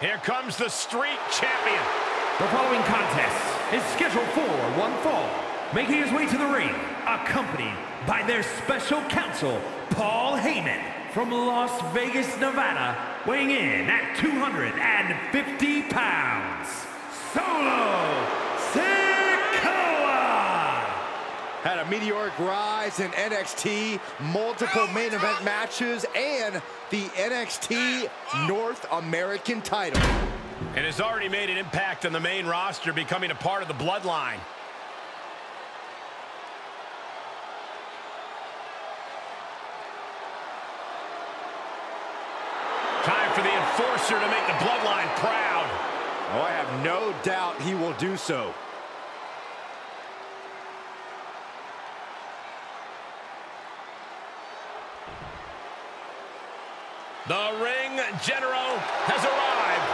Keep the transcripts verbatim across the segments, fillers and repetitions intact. Here comes the Street Champion. The following contest is scheduled for one fall, making his way to the ring, accompanied by their special counsel, Paul Heyman, from Las Vegas, Nevada, weighing in at two hundred fifty pounds, Solo Sikoa. Had a meteoric rise in N X T, multiple main event matches, and the N X T North American title. And has already made an impact on the main roster, becoming a part of the Bloodline. Time for the Enforcer to make the Bloodline proud. Oh, I have no doubt he will do so. The Ring General has arrived.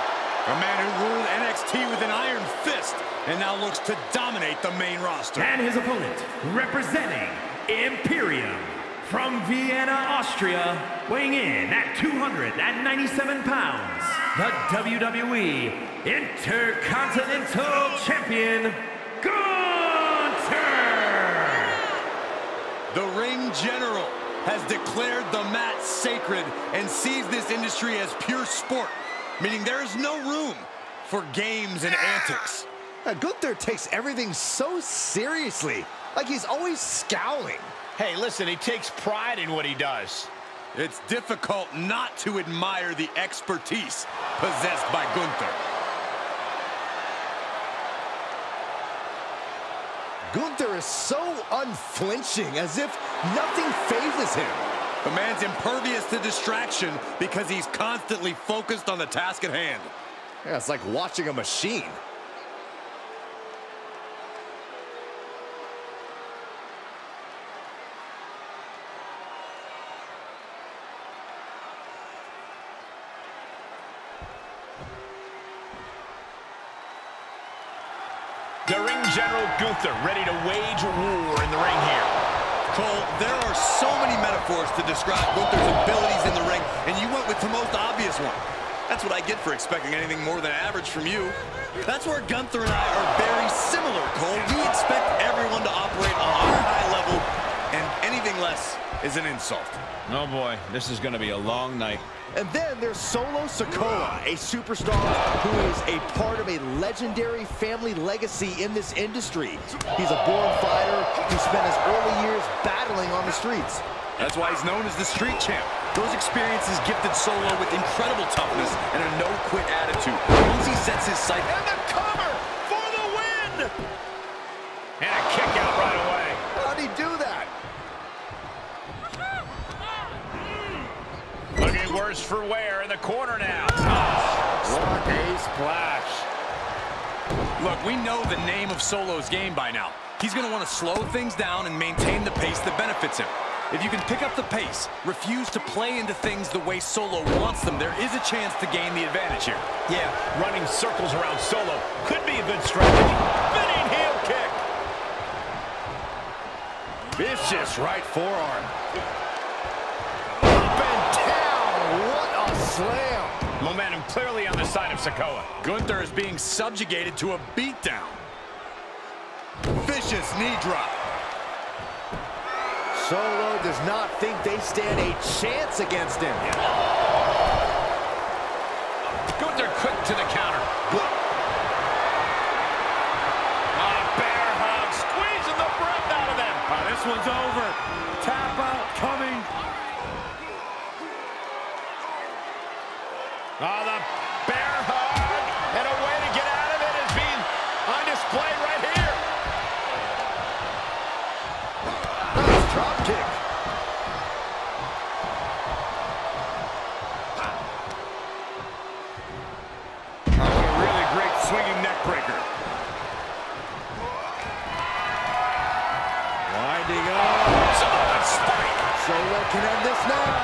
A man who ruled N X T with an iron fist and now looks to dominate the main roster. And his opponent, representing Imperium, from Vienna, Austria, weighing in at two hundred ninety-seven pounds, the W W E Intercontinental Champion, Gunther! The Ring General has declared the mat sacred and sees this industry as pure sport, meaning there is no room for games and antics. Now, Gunther takes everything so seriously, like he's always scowling. Hey, listen, he takes pride in what he does. It's difficult not to admire the expertise possessed by Gunther. Gunther is so unflinching, as if nothing fazes him. The man's impervious to distraction because he's constantly focused on the task at hand. Yeah, it's like watching a machine. The Ring General Gunther, ready to wage war in the ring here. Cole, there are so many metaphors to describe Gunther's abilities in the ring, and you went with the most obvious one. That's what I get for expecting anything more than average from you. That's where Gunther and I are very similar, Cole. We expect everyone to operate on our high level, and anything less is an insult. Oh boy, this is gonna be a long night. And then there's Solo Sikoa, a superstar who is a part of a legendary family legacy in this industry. He's a born fighter who spent his early years battling on the streets. That's why he's known as the Street Champ. Those experiences gifted Solo with incredible toughness and a no-quit attitude. Once he sets his sight... And the cover for the win! And a kick out right away. How'd he do that? Worse for wear in the corner now. Oh, what a splash. Look, we know the name of Solo's game by now. He's going to want to slow things down and maintain the pace that benefits him. If you can pick up the pace, refuse to play into things the way Solo wants them, there is a chance to gain the advantage here. Yeah, running circles around Solo could be a good strategy. Fitting heel kick. Vicious right forearm. Slam. Momentum clearly on the side of Sikoa. Gunther is being subjugated to a beatdown. Vicious knee drop. Solo does not think they stand a chance against him. Yeah. Gunther quick to the counter. Good. A bear hug, squeezing the breath out of them. Oh, this one's over. Tap out coming. Oh, the bear hug, and a way to get out of it is being on display right here. Nice drop kick. Oh, a really great swinging neck breaker. Winding up. Solo spike. Solo can end this now.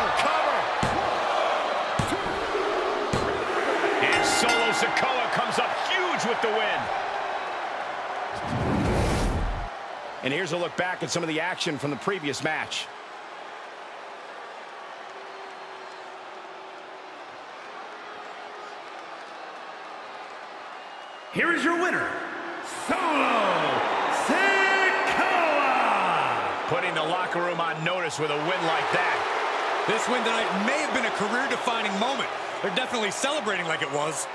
Solo Sikoa comes up huge with the win. And here's a look back at some of the action from the previous match. Here is your winner, Solo Sikoa! Putting the locker room on notice with a win like that. This win tonight may have been a career-defining moment. They're definitely celebrating like it was.